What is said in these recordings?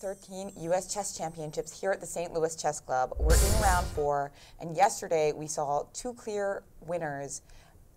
13 U.S. Chess Championships here at the St. Louis Chess Club. We're in round 4, and yesterday we saw two clear winners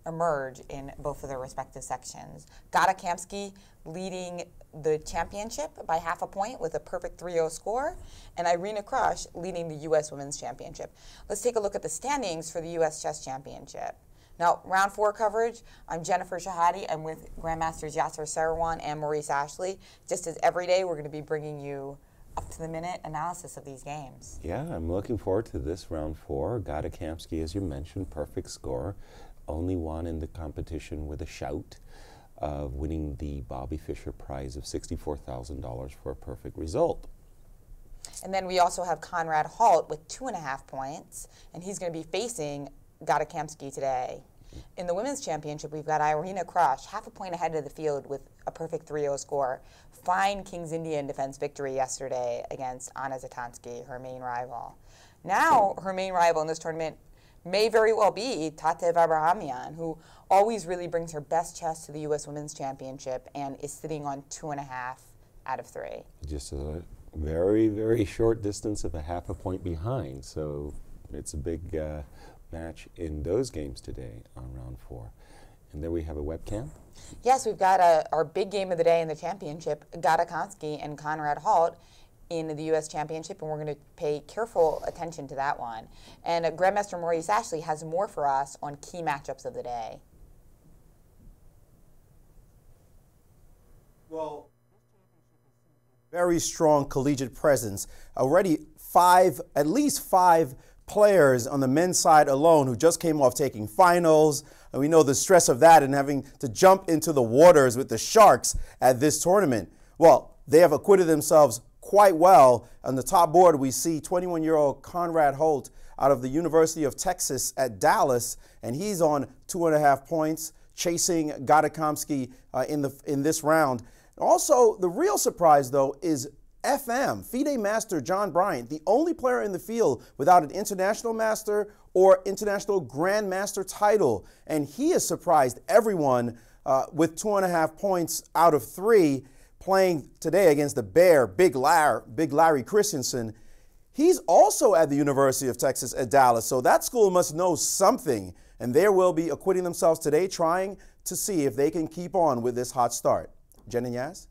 emerge in both of their respective sections. Gata Kamsky leading the championship by half a point with a perfect 3-0 score, and Irina Krush leading the U.S. Women's Championship. Let's take a look at the standings for the U.S. Chess Championship. Now, round 4 coverage, I'm Jennifer Shahadi. I'm with Grandmasters Yasser Seirawan and Maurice Ashley. Just as every day, we're going to be bringing you up-to-the-minute analysis of these games. Yeah, I'm looking forward to this round 4. Gata Kamsky, as you mentioned, perfect score. Only one in the competition with a shout of winning the Bobby Fischer prize of $64,000 for a perfect result. And then we also have Conrad Holt with 2.5 points, and he's going to be facing Gata Kamsky today. In the women's championship, we've got Irina Krush, half a point ahead of the field with a perfect 3-0 score. Fine Kings Indian defense victory yesterday against Anna Zatonskih, her main rival. Now her main rival in this tournament may very well be Tatev Abrahamian, who always really brings her best chess to the U.S. Women's Championship and is sitting on 2.5 out of 3. Just a very, very short distance of a half a point behind, so it's a big match in those games today on round 4. And there we have a webcam. Yes, we've got our big game of the day in the championship, Gata Kamsky and Conrad Holt in the U.S. Championship, and we're going to pay careful attention to that one. And Grandmaster Maurice Ashley has more for us on key matchups of the day. Well, very strong collegiate presence. Already at least five players on the men's side alone who just came off taking finals, and we know the stress of that and having to jump into the waters with the Sharks at this tournament. Well, they have acquitted themselves quite well. On the top board, we see 21-year-old Conrad Holt out of the University of Texas at Dallas, and he's on 2.5 points, chasing Gata Kamsky in this round. Also, the real surprise, though, is FM, FIDE master John Bryant, the only player in the field without an international master or international grandmaster title, and he has surprised everyone with 2.5 points out of 3. Playing today against the Bear, Big Larry Christensen. He's also at the University of Texas at Dallas, so that school must know something, and they will be acquitting themselves today, trying to see if they can keep on with this hot start. Jen and Yaz?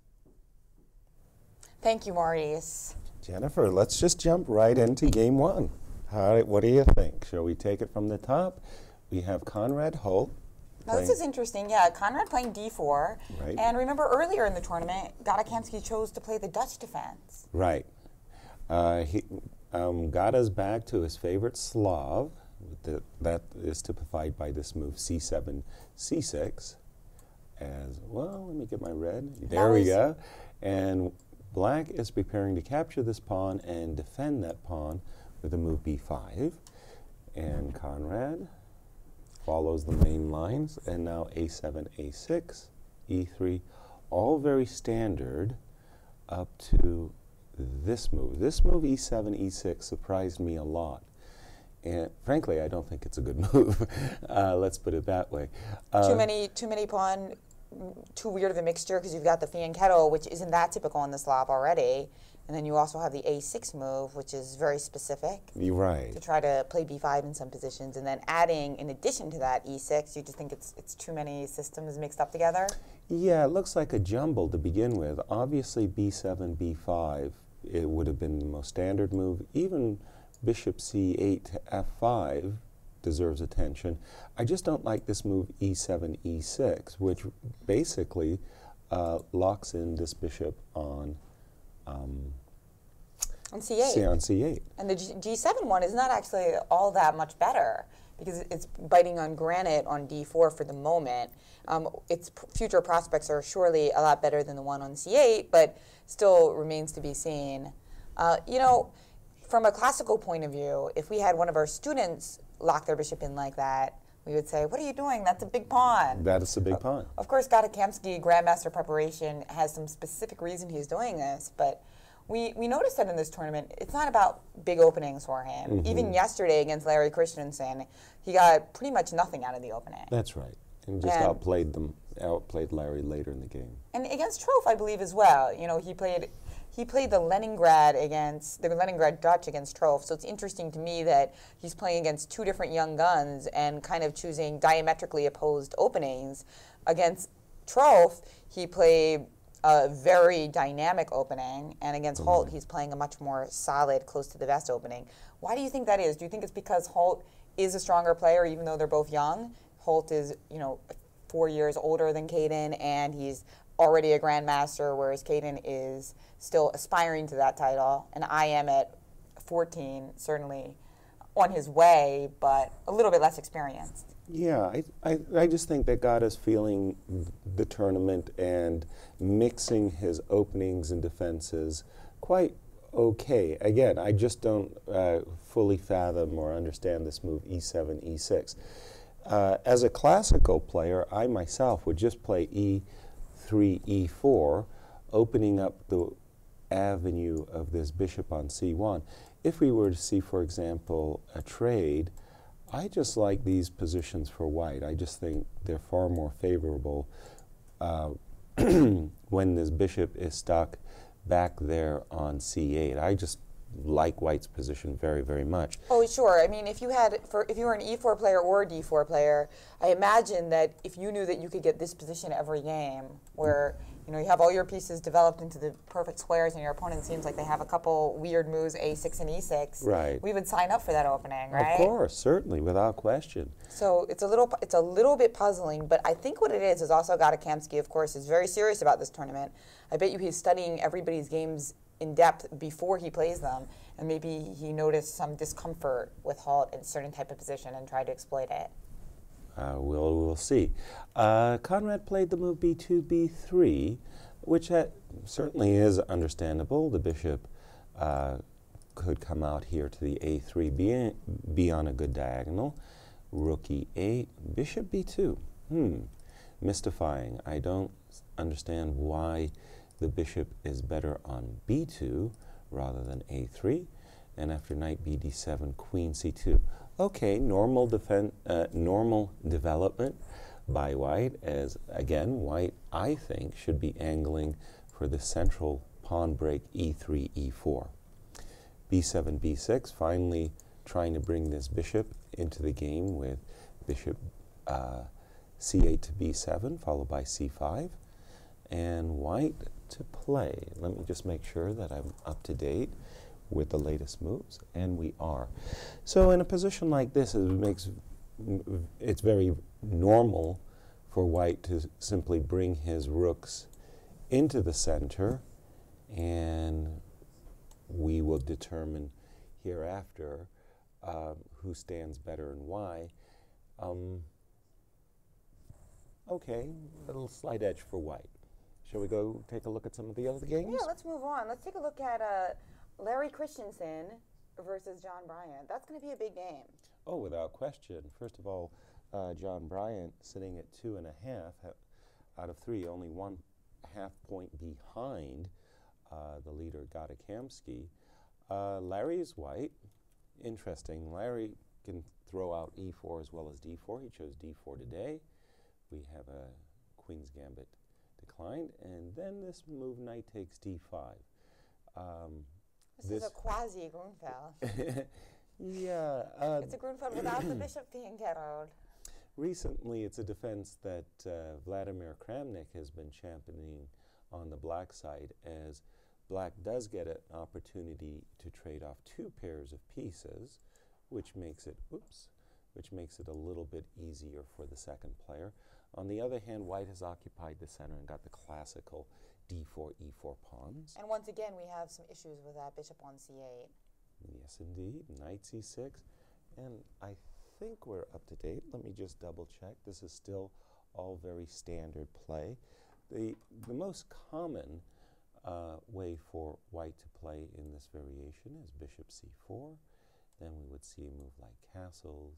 Thank you, Maurice. Jennifer, let's just jump right into game 1. What do you think? Shall we take it from the top? We have Conrad Holt. Now, this is interesting, yeah. Conrad playing D4. Right. And remember earlier in the tournament, Gata Kamsky chose to play the Dutch defense. Right. Gata's back to his favorite Slav. That is typified by this move C7, C6. As well, let me get my red. There we go. And black is preparing to capture this pawn and defend that pawn with the move B5. And Conrad follows the main lines, and now A7, A6, E3, all very standard up to this move. This move, E7, E6, surprised me a lot. And frankly, I don't think it's a good move. Let's put it that way. Too many pawn, too weird of a mixture, because you've got the fianchetto, which isn't that typical in the Slav already. And then you also have the A6 move, which is very specific. You're right. To try to play B5 in some positions. And then adding, in addition to that, E6, you just think it's too many systems mixed up together? Yeah, it looks like a jumble to begin with. Obviously, B7, B5, it would have been the most standard move. Even bishop C8 to F5 deserves attention. I just don't like this move E7, E6, which basically locks in this bishop on C8. And the G7 one is not actually all that much better, because it's biting on granite on D4 for the moment. Its future prospects are surely a lot better than the one on C8, but still remains to be seen. You know, from a classical point of view, if we had one of our students lock their bishop in like that, we would say, what are you doing? That's a big pawn. That is a big pawn. Of course, Gata Kamsky, Grandmaster Preparation, has some specific reason he's doing this, but we noticed that in this tournament, it's not about big openings for him. Mm-hmm. Even yesterday against Larry Christensen, he got pretty much nothing out of the opening. That's right. And just outplayed Larry later in the game. And against Troef, I believe, as well. You know, he played... He played the Leningrad Dutch against Trove. So it's interesting to me that he's playing against two different young guns and kind of choosing diametrically opposed openings. Against Trove, he played a very dynamic opening, and against Holt, he's playing a much more solid, close to the vest opening. Why do you think that is? Do you think it's because Holt is a stronger player, even though they're both young? Holt is, you know, 4 years older than Kaden, and he's already a grandmaster, whereas Kaden is still aspiring to that title, and I am at 14, certainly on his way, but a little bit less experienced. Yeah, I just think that Gata's feeling the tournament and mixing his openings and defenses quite okay. Again, I just don't fully fathom or understand this move e7, e6. As a classical player, I myself would just play e3, e4, opening up the avenue of this bishop on c1. If we were to see, for example, a trade, I just like these positions for white. I just think they're far more favorable when this bishop is stuck back there on c8. I just like white's position very, very much. Oh, sure. I mean, if you were an e4 player or a d4 player, I imagine that if you knew that you could get this position every game, where you know you have all your pieces developed into the perfect squares, and your opponent seems like they have a couple weird moves, a6 and e6. Right. We would sign up for that opening, right? Of course, certainly, without question. So it's a little bit puzzling, but I think what it is also Gata Kamsky, of course, is very serious about this tournament. I bet you he's studying everybody's games in depth before he plays them, and maybe he noticed some discomfort with Holt in a certain type of position and tried to exploit it. We'll see. Conrad played the move b2, b3, which certainly is understandable. The bishop could come out here to the a3, be on a good diagonal. Rook e8, bishop b2. Mystifying. I don't understand why the bishop is better on b2 rather than a3, and after knight b d7, queen c2. Okay, normal development by white, as again white I think should be angling for the central pawn break e3 e4. b7 b6, finally trying to bring this bishop into the game with bishop c8 to b7, followed by c5, and white to play. Let me just make sure that I'm up to date with the latest moves, and we are. So in a position like this, it's very normal for white to simply bring his rooks into the center, and we will determine hereafter who stands better and why. Okay, a little slight edge for white. Shall we go take a look at some of the other games? Yeah, let's move on. Let's take a look at Larry Christensen versus John Bryant. That's going to be a big game. Oh, without question. First of all, John Bryant sitting at 2.5 out of 3, only 1/2 point behind the leader, Gata Kamsky. Larry's white. Interesting. Larry can throw out e4 as well as d4. He chose d4 today. We have a queen's gambit declined, and then this move, knight takes d5. This is a quasi-Grünfeld. Yeah. It's a Grünfeld without the bishop being killed. Recently, it's a defense that Vladimir Kramnik has been championing on the black side, as black does get an opportunity to trade off two pairs of pieces, which makes it, which makes it a little bit easier for the second player. On the other hand, white has occupied the center and got the classical d4, e4 pawns. And once again, we have some issues with that bishop on c8. Yes, indeed. Knight c6. And I think we're up to date. Let me just double check. This is still all very standard play. The most common way for white to play in this variation is bishop c4. Then we would see a move like castles,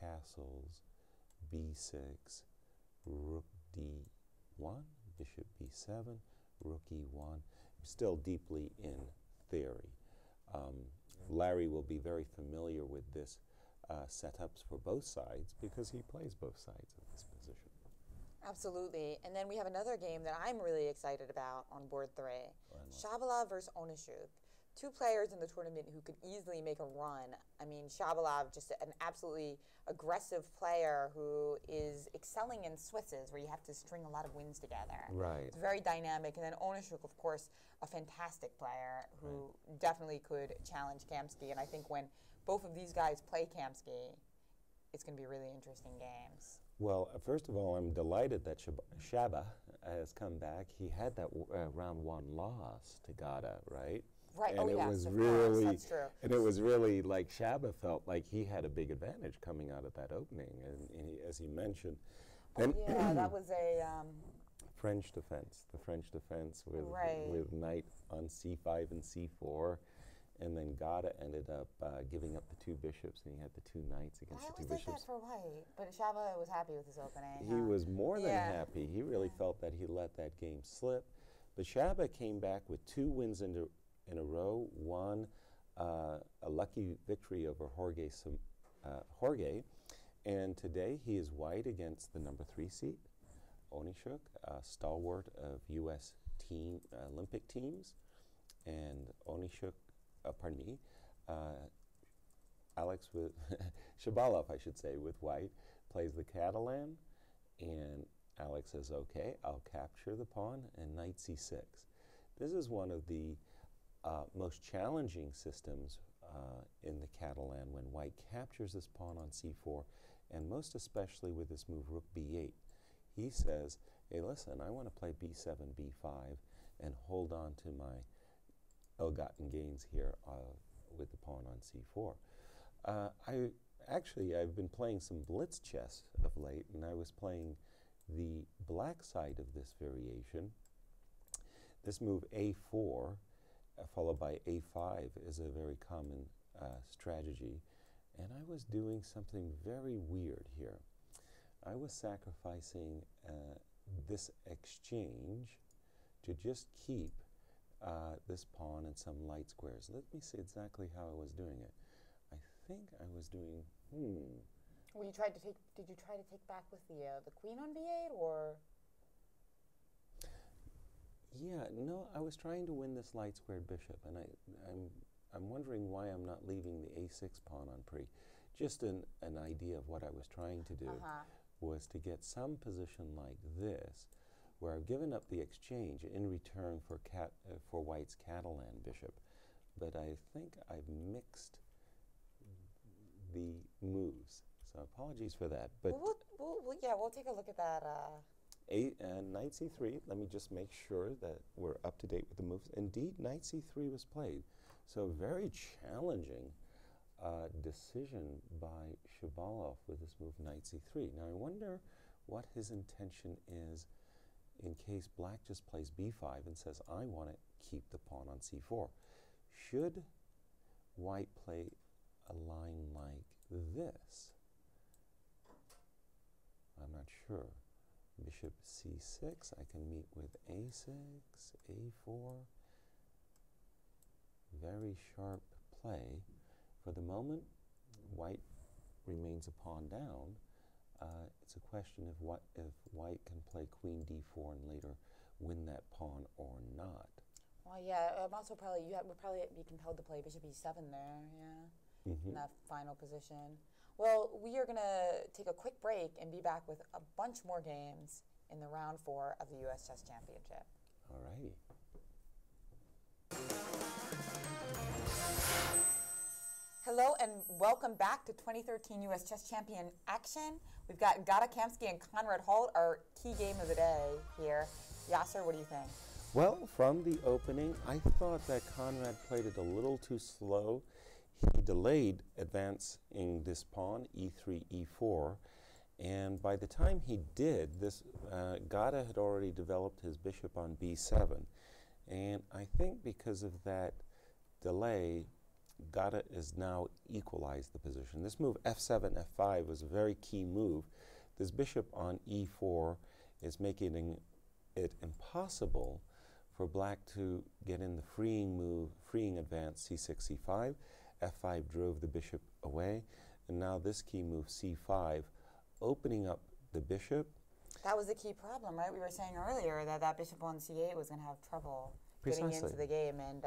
castles, b6, rook d1, bishop b7, rook e1, still deeply in theory. Larry will be very familiar with this setups for both sides because he plays both sides in this position. Absolutely. And then we have another game that I'm really excited about on board three. Shabalov versus Onischuk. Two players in the tournament who could easily make a run. I mean, Shabalov, just an absolutely aggressive player who is excelling in Swisses, where you have to string a lot of wins together. Right. It's very dynamic. And then Onischuk, of course, a fantastic player who definitely could challenge Kamsky. And I think when both of these guys play Kamsky, it's going to be really interesting games. Well, first of all, I'm delighted that Shaba has come back. He had that round one loss to Gata, right? Right. And it was really, that's true. And it was really like Shaba felt like he had a big advantage coming out of that opening, and he, as he mentioned. And that was a French defense. The French defense with knight on c5 and c4, and then Gata ended up giving up the two bishops, and he had the two knights against the two bishops. I always did that for white, but Shaba was happy with his opening. He was more than happy. He really felt that he let that game slip, but Shaba came back with two wins in a row, won a lucky victory over Jorge Sim, and today he is white against the number 3 seed, Onischuk, a stalwart of U.S. team Olympic teams, and Onischuk, pardon me, Alex with Shabalov, I should say, with white, plays the Catalan, and Alex says, okay, I'll capture the pawn, and knight c6. This is one of the most challenging systems in the Catalan when white captures this pawn on c4, and most especially with this move rook b8. He says, hey, listen, I want to play b7, b5, and hold on to my ill-gotten gains here with the pawn on c4. I've been playing some blitz chess of late, and I was playing the black side of this variation. This move a4 followed by a5 is a very common strategy, and I was doing something very weird here. I was sacrificing this exchange to just keep this pawn in some light squares. Let me see exactly how I was doing it. I think I was doing Well, you tried to take. Did you try to take back with the queen on b8 or? Yeah, no, I was trying to win this light squared bishop, and I'm wondering why I'm not leaving the a6 pawn on pre. Just an idea of what I was trying to do was to get some position like this, where I've given up the exchange in return for white's Catalan bishop, but I think I've mixed the moves. So apologies for that. But we'll take a look at that. Knight c3, let me just make sure that we're up to date with the moves. Indeed, knight c3 was played. So very challenging decision by Shabalov with this move, knight c3. Now I wonder what his intention is in case black just plays b5 and says, I want to keep the pawn on c4. Should white play a line like this? I'm not sure. Bishop c6, I can meet with a6, a4. Very sharp play. For the moment, white remains a pawn down. It's a question of if white can play queen d4 and later win that pawn or not. Well, yeah, I'm also probably, would probably be compelled to play bishop e7 there, yeah, in that final position. Well, we are going to take a quick break and be back with a bunch more games in the round 4 of the U.S. Chess Championship. All righty. Hello and welcome back to 2013 U.S. Chess Champion action. We've got Gata Kamsky and Conrad Holt, our key game of the day here. Yasser, what do you think? Well, from the opening, I thought that Conrad played it a little too slow. He delayed advancing this pawn, e3, e4, and by the time he did, this Gata had already developed his bishop on b7. And I think because of that delay, Gata has now equalized the position. This move, f7, f5, was a very key move. This bishop on e4 is making it impossible for black to get in the freeing advance, c6, c5. f5 drove the bishop away, and now this key move, c5, opening up the bishop, That was the key problem, right? We were saying earlier that that bishop on c8 was going to have trouble getting into the game, and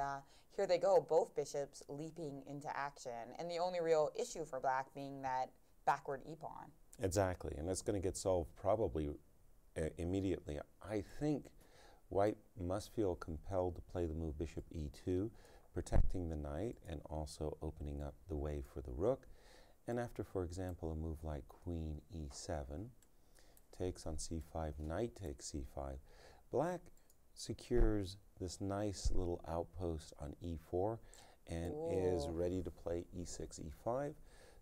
here they go, both bishops leaping into action, and the only real issue for black being that backward e-pawn. Exactly, and that's going to get solved probably immediately. I think white must feel compelled to play the move bishop e2, protecting the knight and also opening up the way for the rook. And after, for example, a move like queen e7, takes on c5, knight takes c5, black secures this nice little outpost on e4 and is ready to play e6, e5.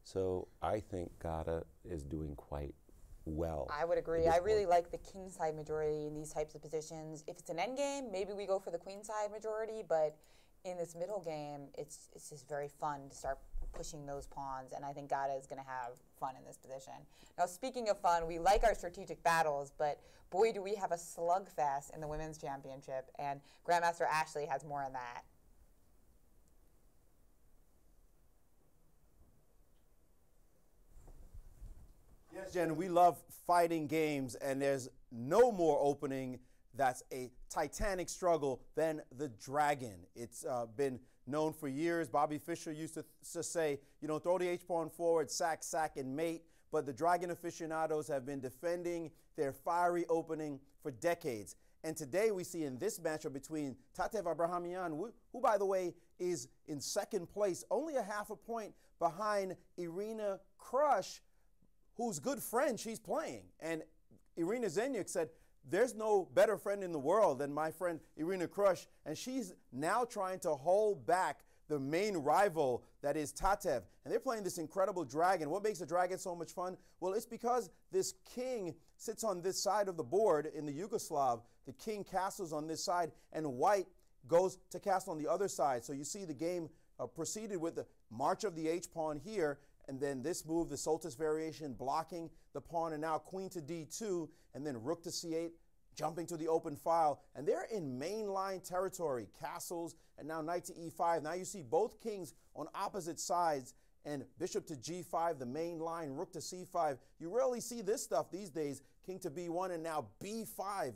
So I think Gata is doing quite well. I would agree. I really like the king side majority in these types of positions. If it's an endgame, maybe we go for the queen side majority, but in this middle game, it's just very fun to start pushing those pawns, and I think Gata is going to have fun in this position. Now, speaking of fun, we like our strategic battles, but boy, do we have a slugfest in the Women's Championship, and Grandmaster Ashley has more on that. Yes, Jen, we love fighting games, and there's no more opening that's a titanic struggle than the dragon. It's been known for years. Bobby Fischer used to say, you know, throw the H-pawn forward, sack, sack, and mate. But the dragon aficionados have been defending their fiery opening for decades. And today we see in this matchup between Tatev Abrahamian, who, by the way, is in second place, only a half a point behind Irina Krush, whose good friend she's playing. And Iryna Zenyuk said, there's no better friend in the world than my friend Irina Krush, and she's now trying to hold back the main rival that is Tatev. And they're playing this incredible dragon. What makes a dragon so much fun? Well, it's because this king sits on this side of the board in the Yugoslav. The king castles on this side, and white goes to castle on the other side. So you see the game proceeded with the march of the H-pawn here, and then this move, the Soltis variation, blocking the pawn, and now queen to d2, and then rook to c8, jumping to the open file. And they're in mainline territory, castles, and now knight to e5. Now you see both kings on opposite sides, and bishop to g5, the main line, rook to c5. You rarely see this stuff these days, king to b1, and now b5,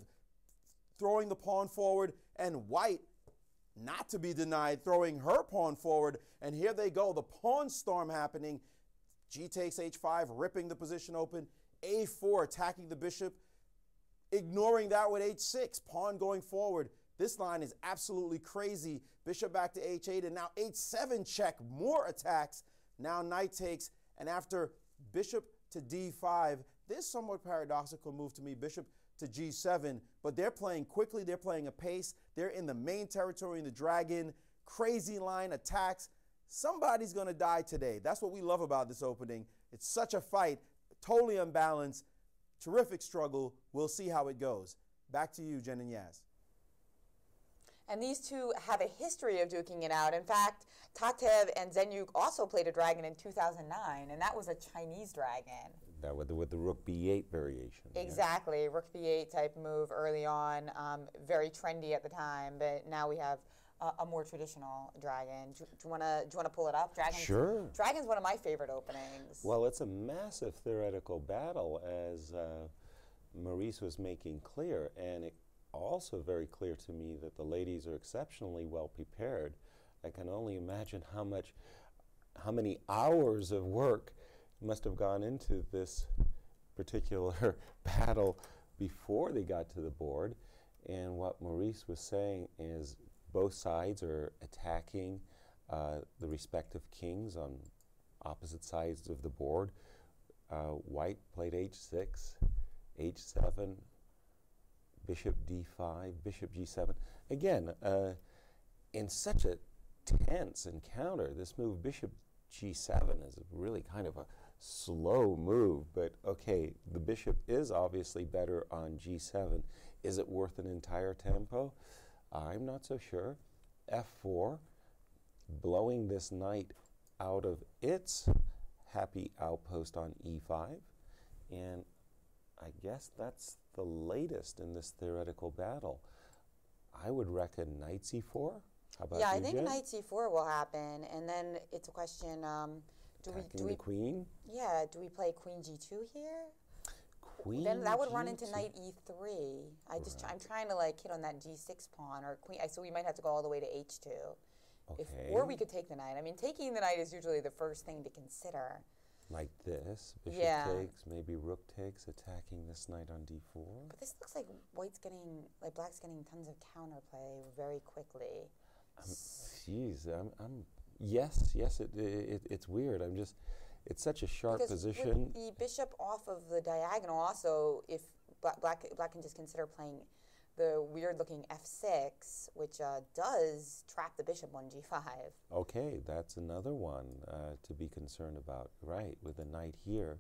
throwing the pawn forward, and white, not to be denied, throwing her pawn forward. And here they go, the pawn storm happening. G takes h5, ripping the position open. a4, attacking the bishop, ignoring that with h6, pawn going forward. This line is absolutely crazy. Bishop back to h8, and now h7 check, more attacks. Now knight takes, and after bishop to d5, this somewhat paradoxical move to me, bishop to g7, but they're playing quickly, they're playing a pace, they're in the main territory in the dragon, crazy line attacks. Somebody's gonna die today. That's what we love about this opening. It's such a fight, totally unbalanced, terrific struggle. We'll see how it goes. Back to you, Jen and Yaz. And these two have a history of duking it out. In fact, Tatev and Zenyuk also played a dragon in 2009, and that was a Chinese dragon. That with the rook b8 variation. Exactly, yeah. Rook b8 type move early on, very trendy at the time, but now we have a more traditional dragon. Do you wanna pull it up? Dragon's, sure. Dragon's one of my favorite openings. Well, it's a massive theoretical battle, as Maurice was making clear, and it also very clear to me that the ladies are exceptionally well prepared. I can only imagine how many hours of work must have gone into this particular battle before they got to the board. And what Maurice was saying is both sides are attacking the respective kings on opposite sides of the board. White played h6, h7, bishop d5, bishop g7. Again, in such a tense encounter, this move bishop g7 is really kind of a slow move, but okay, the bishop is obviously better on g7. Is it worth an entire tempo? I'm not so sure. f4, blowing this knight out of its happy outpost on e5, and I guess that's the latest in this theoretical battle. I would reckon knight c4. How about you, Jen? I think knight c4 will happen, and then it's a question: do we attacking the queen? Yeah, do we play queen g2 here? queen. Then that would run into knight e3. I'm trying to like hit on that g6 pawn or queen. So we might have to go all the way to h2. Okay. Or we could take the knight. I mean, taking the knight is usually the first thing to consider. Like this, bishop takes, maybe rook takes, attacking this knight on d4. But this looks like black's getting tons of counterplay very quickly. Jeez, it's weird. I'm just, it's such a sharp position. The bishop off of the diagonal also, if black can just consider playing the weird-looking f6, which does trap the bishop on g5. Okay, that's another one to be concerned about, right, with the knight here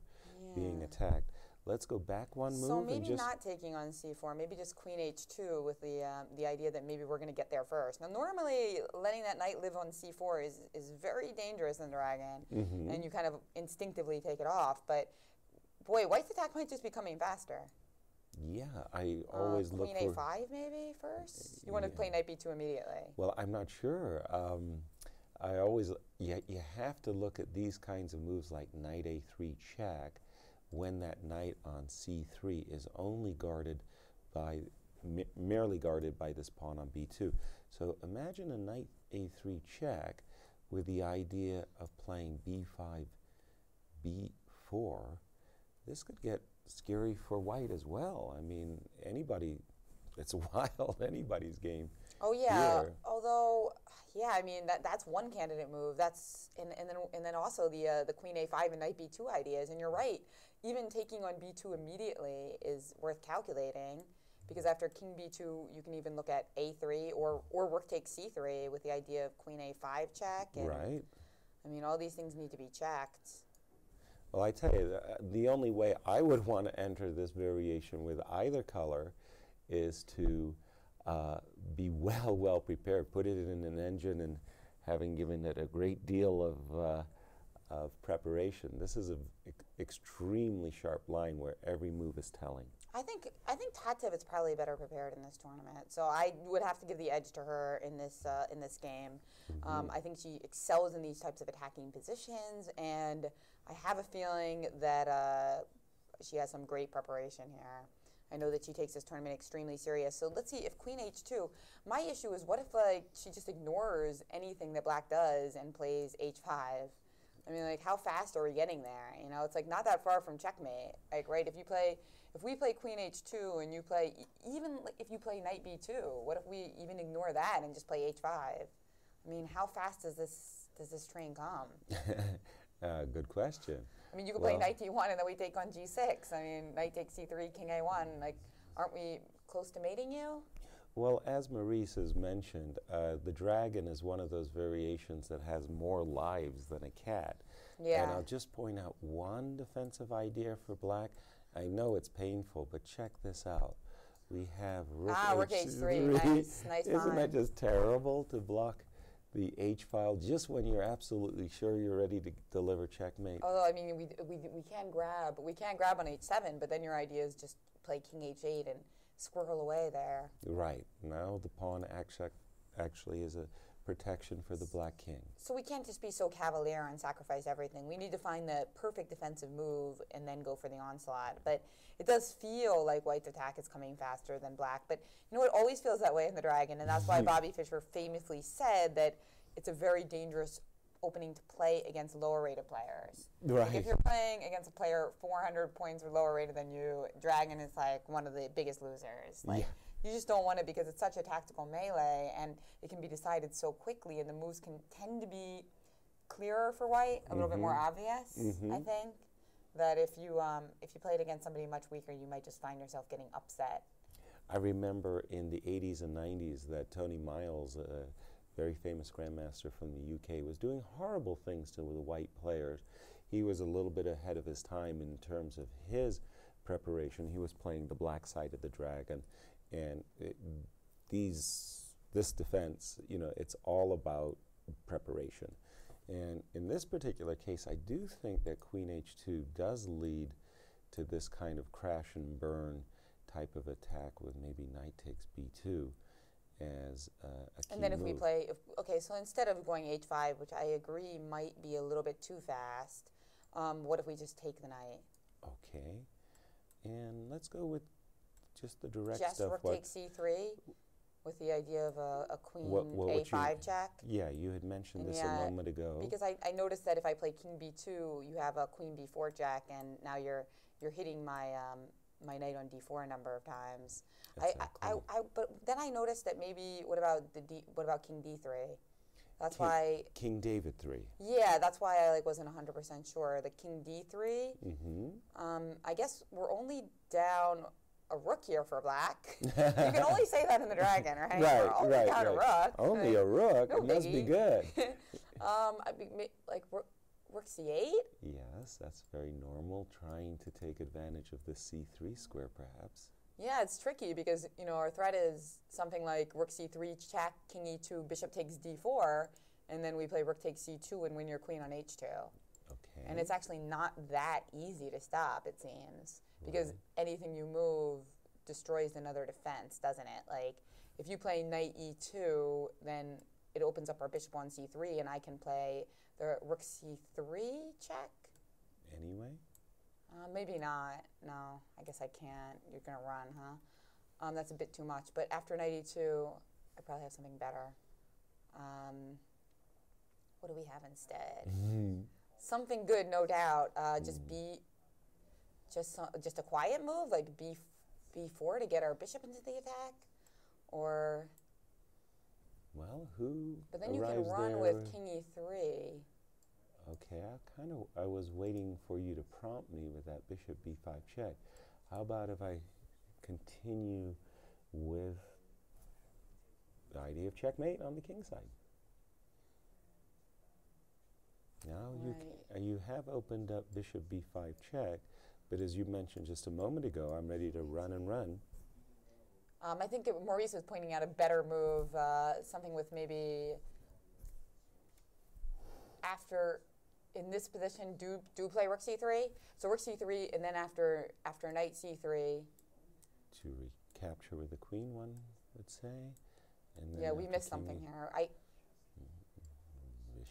being attacked. Let's go back one move. So maybe not taking on c4, maybe just queen h2 with the idea that maybe we're going to get there first. Now, normally, letting that knight live on c4 is very dangerous in the dragon, and you kind of instinctively take it off. But, boy, white's attack might just be coming faster. Yeah, I always look for... Queen a5 maybe first? You want to play knight b2 immediately. Well, I'm not sure. I always... You have to look at these kinds of moves like knight a3 check when that knight on c3 is only guarded by... merely guarded by this pawn on b2. So imagine a knight a3 check with the idea of playing b5, b4. This could get... scary for white as well. I mean, anybody, it's wild, anybody's game. Oh yeah, here. Although, yeah, I mean, that's one candidate move. That's, and then also the queen a5 and knight b2 ideas, and you're right, even taking on b2 immediately is worth calculating, because after king b2, you can even look at a3 or rook takes c3 with the idea of queen a5 check. And, right. I mean, all these things need to be checked. Well, I tell you, the only way I would want to enter this variation with either color is to be well prepared, put it in an engine, and having given it a great deal of preparation. This is an extremely sharp line where every move is telling. I think Tatev is probably better prepared in this tournament, so I would have to give the edge to her in this game. I think she excels in these types of attacking positions, and I have a feeling that she has some great preparation here. I know that she takes this tournament extremely serious. So let's see if queen h2. My issue is, what if like she just ignores anything that black does and plays h5? I mean, like, how fast are we getting there? You know, it's like not that far from checkmate, like, right? If we play queen h2 and you play, even like, if you play knight b2, what if we even ignore that and just play h5? I mean, how fast does this train come? Good question. I mean, you could play knight d1 and then we take on g6. I mean, knight takes c3, king a1. Like, aren't we close to mating you? Well, as Maurice has mentioned, the dragon is one of those variations that has more lives than a cat. Yeah. And I'll just point out one defensive idea for black. I know it's painful, but check this out. We have rook h3. Nice Isn't that just terrible to block the H file just when you're absolutely sure you're ready to deliver checkmate? Although, I mean, we can grab on h7, but then your idea is just play king h8 and squirrel away there. Right. Now the pawn actually is a protection for the black king. So we can't just be so cavalier and sacrifice everything. We need to find the perfect defensive move and then go for the onslaught. But it does feel like white's attack is coming faster than black. But you know, it always feels that way in the dragon, and that's why Bobby Fischer famously said that it's a very dangerous opening to play against lower rated players. Right. Like if you're playing against a player 400 points or lower rated than you, dragon is like one of the biggest losers. Like you just don't want it, because it's such a tactical melee and it can be decided so quickly, and the moves can tend to be clearer for white, a little bit more obvious, I think, that if you played against somebody much weaker, you might just find yourself getting upset. I remember in the 80s and 90s that Tony Miles, very famous grandmaster from the UK, was doing horrible things to the white players. He was a little bit ahead of his time in terms of his preparation. He was playing the black side of the dragon, and this defense, you know, it's all about preparation. And in this particular case, I do think that queen h2 does lead to this kind of crash and burn type of attack with maybe knight takes b2. As a key and then if move. We play, okay, so instead of going h5, which I agree might be a little bit too fast, what if we just take the knight? Okay. And let's go with just the direct stuff. Just rook takes c3 with the idea of a queen a5 jack. Yeah, you had mentioned this a moment ago. Because I noticed that if I play king b2, you have a queen b4 jack, and now you're hitting my my knight on d4 a number of times. Exactly. But then I noticed that maybe what about king d3? That's why King David 3. Yeah, that's why I wasn't 100% sure. The King D3. Mm-hmm. I guess we're only down a rook here for black. You can only say that in the dragon, right? Right, only right, down right. A rook. Only a rook. No it biggie. Must be good. Rook C8. Yes, that's very normal. Trying to take advantage of the C3 square, perhaps. Yeah, it's tricky because, you know, our threat is something like rook c3, check, king e2, bishop takes d4, and then we play rook takes c2 and win your queen on h2. Okay. And it's actually not that easy to stop, it seems, because anything you move destroys another defense, doesn't it? Like, if you play knight e2, then it opens up our bishop on c3, and I can play the rook c3, check? Anyway? Maybe not. No, I guess I can't. You're going to run, huh? That's a bit too much. But after knight e2, I probably have something better. What do we have instead? Mm-hmm. Something good, no doubt. Just a quiet move, like b4 to get our bishop into the attack, or. Well, who? But then you can run with king e3. Okay, I was waiting for you to prompt me with that bishop b5 check. How about if I continue with the idea of checkmate on the king side? Now you have opened up bishop b5 check, but as you mentioned just a moment ago, I'm ready to run and run. I think Maurice was pointing out a better move, something with maybe after. In this position, do play rook c3. So rook c3, and then after knight c3. To recapture with the queen, one would say. And then yeah, we missed something here.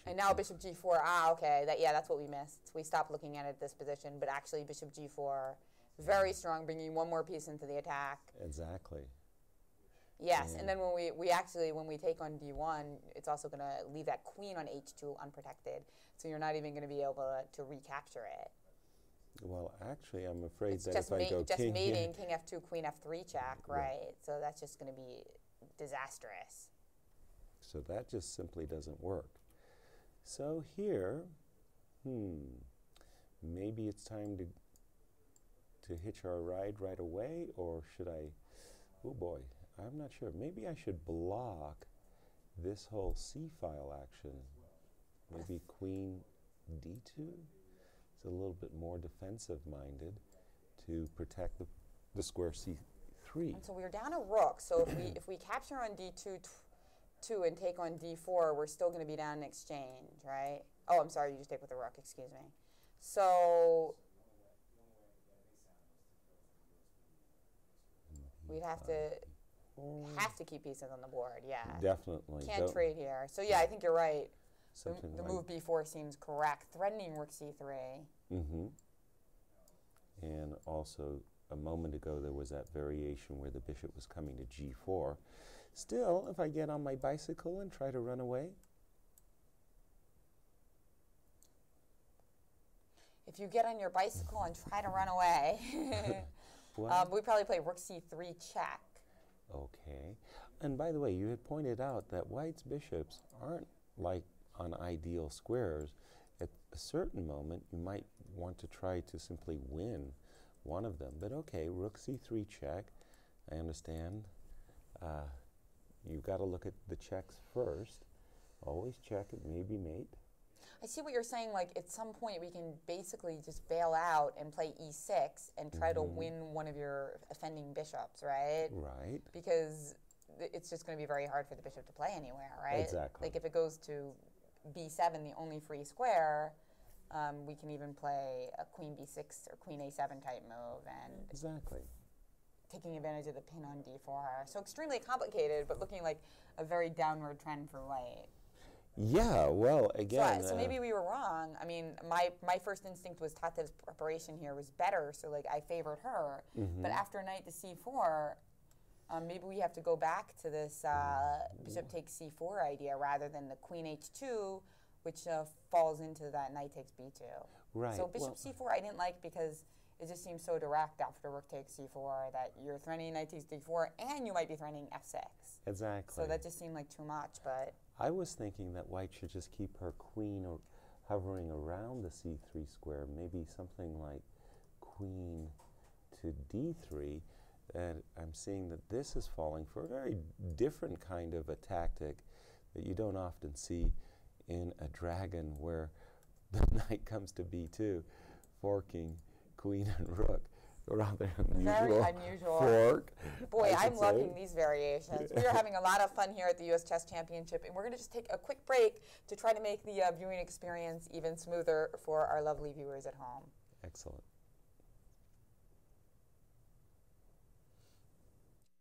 And now bishop g4. Ah, okay. That's what we missed. We stopped looking at it this position, but actually bishop g4, very strong, bringing one more piece into the attack. Exactly. Yes, and then when we take on d1, it's also going to leave that queen on h2 unprotected, so you're not even going to be able to recapture it. Well, actually, I'm afraid it's that just if I go just king, mating king f2, queen f3 check, right? Yeah. So that's just going to be disastrous. So that just simply doesn't work. So here, maybe it's time to hitch our ride right away, or should I? Oh boy. I'm not sure. Maybe I should block this whole c-file action. Maybe queen d2? It's a little bit more defensive-minded to protect the square c3. And so we're down a rook. So if we capture on d2 two and take on d4, we're still going to be down in exchange, right? Oh, I'm sorry. You just take with the rook. Excuse me. So we'd have to... Have to keep pieces on the board, yeah. Definitely. Can't trade here. So, yeah, I think you're right. The move b4 seems correct. Threatening rook c3. Mm-hmm. And also, a moment ago, there was that variation where the bishop was coming to g4. Still, if I get on my bicycle and try to run away. If you get on your bicycle and try to run away, we probably play rook c3 check. Okay. And by the way, you had pointed out that white's bishops aren't like on ideal squares. At a certain moment, you might want to try to simply win one of them. But okay, rook c3 check. I understand. You've got to look at the checks first. Always check it, maybe mate. I see what you're saying. Like, at some point, we can basically just bail out and play e6 and try to win one of your offending bishops, right? Right. Because it's just going to be very hard for the bishop to play anywhere, right? Exactly. Like, if it goes to b7, the only free square, we can even play a queen b6 or queen a7 type move. And exactly. Taking advantage of the pin on d4. So extremely complicated, but looking like a very downward trend for white. Yeah, well, again. So maybe we were wrong. I mean, my first instinct was Tatev's preparation here was better, so like I favored her. Mm-hmm. But after knight to c4, maybe we have to go back to this bishop takes c4 idea rather than the queen h2, which falls into that knight takes b2. Right. So bishop c4 I didn't like because it just seems so direct after rook takes c4 that you're threatening knight takes d4 and you might be threatening f6. Exactly. So that just seemed like too much, but... I was thinking that white should just keep her queen or hovering around the c3 square, maybe something like queen to d3, and I'm seeing that this is falling for a very different kind of a tactic that you don't often see in a dragon where the knight comes to b2, forking queen and rook. Rather unusual. Very unusual. Fork. Boy, I'm loving these variations. We are having a lot of fun here at the U.S. Chess Championship, and we're going to just take a quick break to try to make the viewing experience even smoother for our lovely viewers at home. Excellent.